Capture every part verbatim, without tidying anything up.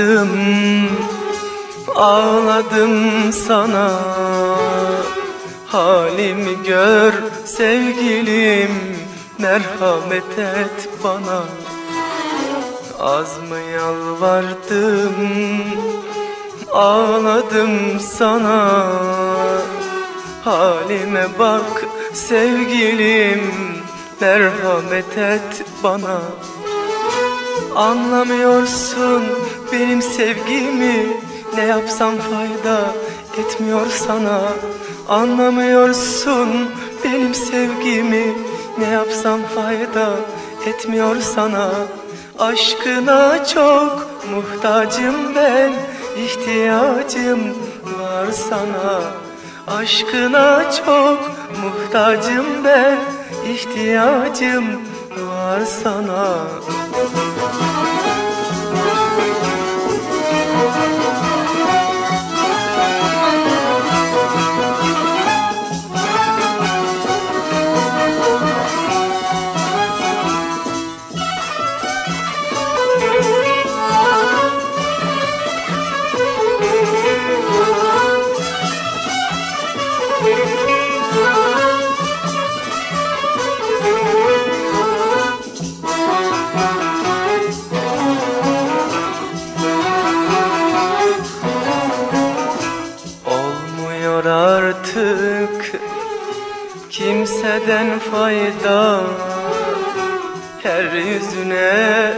Ağladım, ağladım sana. Halimi gör sevgilim, merhamet et bana. Az mı yalvardım, ağladım sana. Halime bak sevgilim, merhamet et bana. Anlamıyorsun benim sevgimi, ne yapsam fayda etmiyor sana. Anlamıyorsun benim sevgimi, ne yapsam fayda etmiyor sana. Aşkına çok muhtacım ben, ihtiyacım var sana. Aşkına çok muhtacım ben, ihtiyacım var sana. Artık kimseden fayda, her yüzüne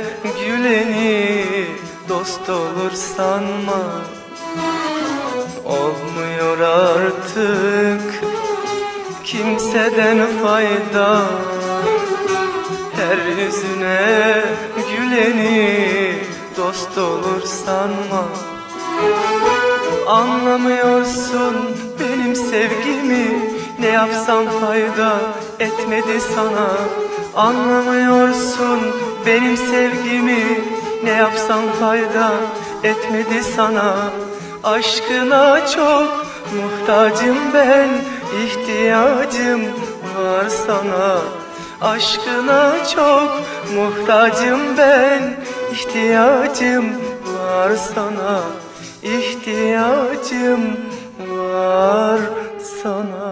güleni dost olur sanma. Olmuyor artık kimseden fayda, her yüzüne güleni dost olur sanma. Anlamıyorsun benim sevgimi, ne yapsam fayda etmedi sana. Anlamıyorsun benim sevgimi, ne yapsam fayda etmedi sana. Aşkına çok muhtacım ben, ihtiyacım var sana. Aşkına çok muhtacım ben, ihtiyacım var sana. İhtiyacım var sana.